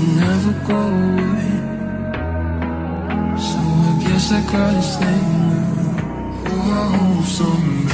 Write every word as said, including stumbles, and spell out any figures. can never go away. So I guess I gotta stay now. Oh, I hope someday